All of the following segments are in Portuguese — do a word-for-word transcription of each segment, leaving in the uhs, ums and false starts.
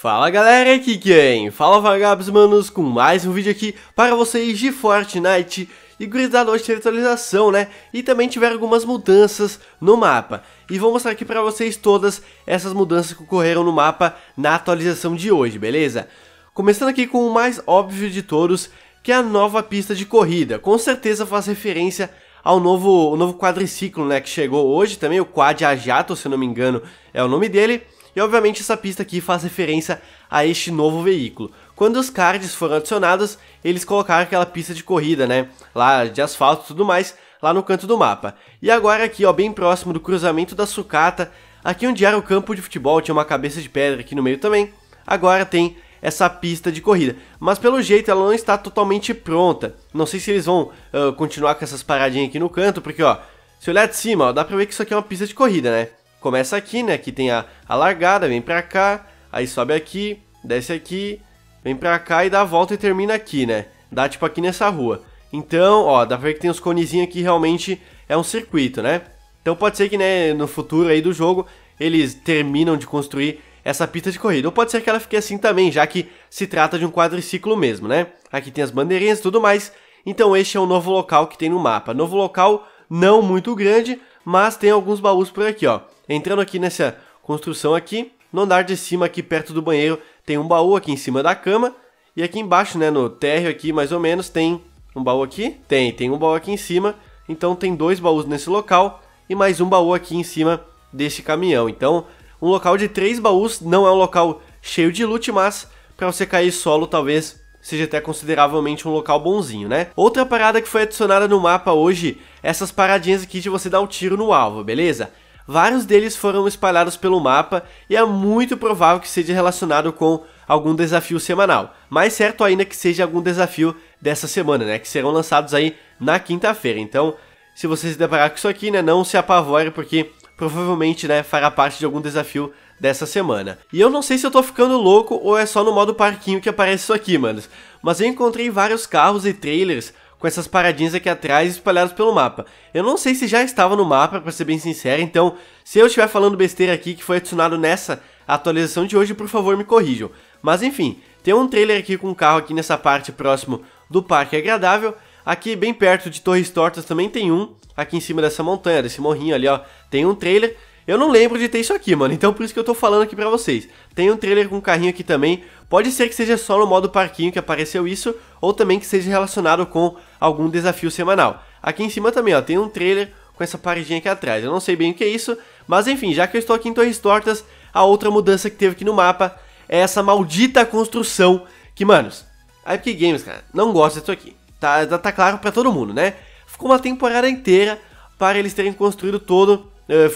Fala galera, aqui quem? Fala Vagabbss, manos, com mais um vídeo aqui para vocês de Fortnite. E gurizada, hoje teve atualização, né? E também tiveram algumas mudanças no mapa. E vou mostrar aqui para vocês todas essas mudanças que ocorreram no mapa na atualização de hoje, beleza? Começando aqui com o mais óbvio de todos, que é a nova pista de corrida. Com certeza faz referência ao novo, o novo quadriciclo, né? Que chegou hoje também, o Quad Ajato, se eu não me engano é o nome dele. E obviamente essa pista aqui faz referência a este novo veículo. Quando os cards foram adicionados, eles colocaram aquela pista de corrida, né, lá de asfalto e tudo mais, lá no canto do mapa. E agora aqui, ó, bem próximo do cruzamento da sucata, aqui onde era o campo de futebol, tinha uma cabeça de pedra aqui no meio também, agora tem essa pista de corrida. Mas pelo jeito ela não está totalmente pronta, não sei se eles vão uh, continuar com essas paradinhas aqui no canto, porque ó, se olhar de cima, ó, dá pra ver que isso aqui é uma pista de corrida, né. Começa aqui, né, aqui tem a, a largada, vem pra cá, aí sobe aqui, desce aqui, vem pra cá e dá a volta e termina aqui, né, dá tipo aqui nessa rua. Então, ó, dá pra ver que tem uns conezinhos aqui, realmente é um circuito, né. Então pode ser que, né, no futuro aí do jogo, eles terminam de construir essa pista de corrida, ou pode ser que ela fique assim também, já que se trata de um quadriciclo mesmo, né. Aqui tem as bandeirinhas e tudo mais, então este é o novo local que tem no mapa, novo local não muito grande, mas tem alguns baús por aqui, ó. Entrando aqui nessa construção aqui, no andar de cima aqui perto do banheiro tem um baú aqui em cima da cama. E aqui embaixo, né, no térreo aqui mais ou menos, tem um baú aqui? Tem, tem um baú aqui em cima. Então tem dois baús nesse local e mais um baú aqui em cima desse caminhão. Então um local de três baús, não é um local cheio de loot, mas para você cair solo talvez seja até consideravelmente um local bonzinho, né? Outra parada que foi adicionada no mapa hoje, essas paradinhas aqui de você dar um tiro no alvo, beleza? Vários deles foram espalhados pelo mapa e é muito provável que seja relacionado com algum desafio semanal. Mais certo ainda que seja algum desafio dessa semana, né? Que serão lançados aí na quinta-feira. Então, se você se deparar com isso aqui, né? Não se apavore porque provavelmente, né? Fará parte de algum desafio dessa semana. E eu não sei se eu tô ficando louco ou é só no modo parquinho que aparece isso aqui, manos. Mas eu encontrei vários carros e trailers com essas paradinhas aqui atrás espalhadas pelo mapa. Eu não sei se já estava no mapa, pra ser bem sincero, então se eu estiver falando besteira aqui que foi adicionado nessa atualização de hoje, por favor me corrijam. Mas enfim, tem um trailer aqui com um carro aqui nessa parte próximo do Parque Agradável, aqui bem perto de Torres Tortas também tem um, aqui em cima dessa montanha, desse morrinho ali ó, tem um trailer. Eu não lembro de ter isso aqui, mano, então por isso que eu tô falando aqui pra vocês. Tem um trailer com um carrinho aqui também, pode ser que seja só no modo parquinho que apareceu isso, ou também que seja relacionado com algum desafio semanal. Aqui em cima também, ó, tem um trailer com essa paredinha aqui atrás, eu não sei bem o que é isso, mas enfim, já que eu estou aqui em Torres Tortas, a outra mudança que teve aqui no mapa é essa maldita construção, que, manos, a Epic Games, cara, não gosta disso aqui, tá, tá claro pra todo mundo, né? Ficou uma temporada inteira para eles terem construído todo...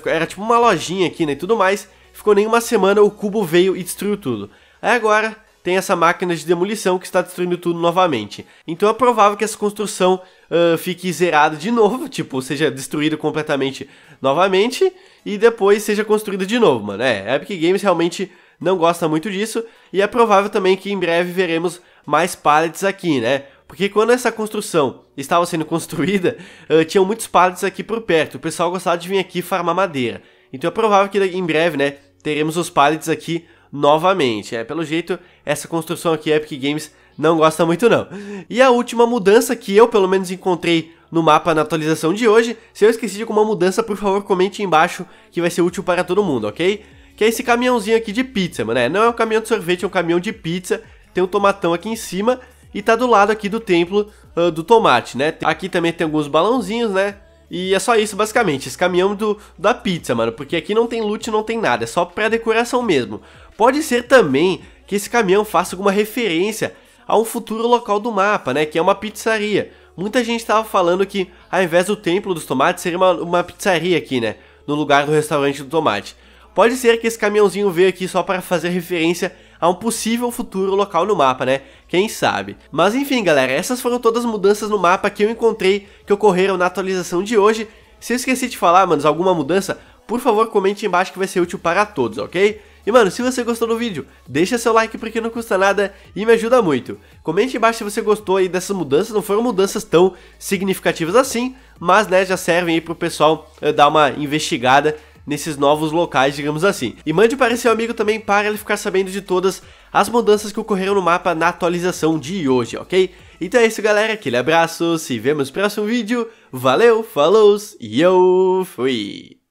Era tipo uma lojinha aqui, né, e tudo mais. Ficou nem uma semana, o cubo veio e destruiu tudo. Aí agora tem essa máquina de demolição que está destruindo tudo novamente. Então é provável que essa construção uh, fique zerada de novo, tipo, seja destruída completamente novamente e depois seja construída de novo, mano. É, a Epic Games realmente não gosta muito disso. E é provável também que em breve veremos mais pallets aqui, né? Porque quando essa construção estava sendo construída, uh, tinham muitos pallets aqui por perto. O pessoal gostava de vir aqui farmar madeira. Então é provável que em breve, né, teremos os pallets aqui novamente. É, pelo jeito, essa construção aqui, Epic Games não gosta muito não. E a última mudança que eu, pelo menos, encontrei no mapa na atualização de hoje. Se eu esqueci de alguma mudança, por favor, comente aí embaixo que vai ser útil para todo mundo, ok? Que é esse caminhãozinho aqui de pizza, mano. É, não é um caminhão de sorvete, é um caminhão de pizza. Tem um tomatão aqui em cima. E tá do lado aqui do Templo uh, do Tomate, né? Aqui também tem alguns balãozinhos, né? E é só isso, basicamente. Esse caminhão do, da pizza, mano. Porque aqui não tem loot, não tem nada. É só pra decoração mesmo. Pode ser também que esse caminhão faça alguma referência a um futuro local do mapa, né? Que é uma pizzaria. Muita gente tava falando que ao invés do Templo dos Tomates seria uma, uma pizzaria aqui, né? No lugar do Restaurante do Tomate. Pode ser que esse caminhãozinho veio aqui só para fazer referência a um possível futuro local no mapa, né? Quem sabe? Mas enfim, galera, essas foram todas as mudanças no mapa que eu encontrei, que ocorreram na atualização de hoje. Se eu esqueci de falar, manos, alguma mudança, por favor, comente embaixo que vai ser útil para todos, ok? E, mano, se você gostou do vídeo, deixa seu like porque não custa nada e me ajuda muito. Comente embaixo se você gostou aí dessas mudanças, não foram mudanças tão significativas assim, mas, né, já servem aí pro pessoal uh, dar uma investigada nesses novos locais, digamos assim. E mande para seu amigo também para ele ficar sabendo de todas as mudanças que ocorreram no mapa na atualização de hoje, ok? Então é isso, galera, aquele abraço, se vemos no próximo vídeo, valeu, falou e eu fui!